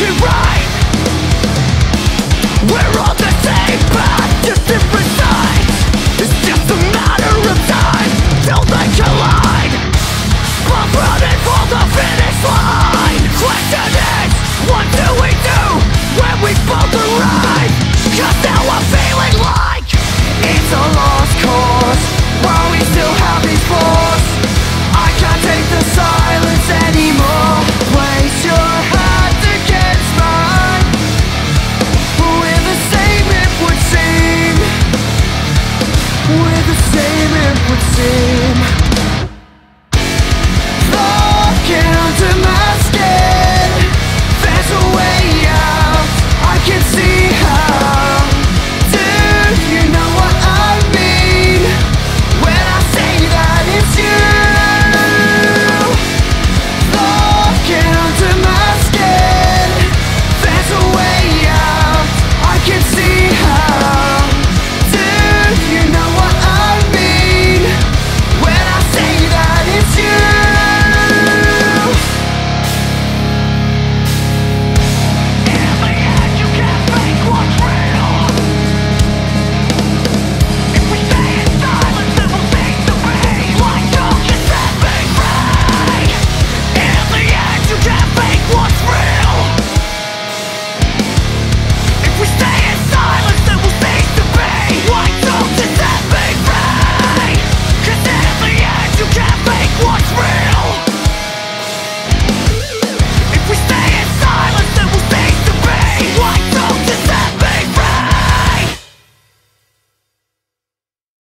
to rise.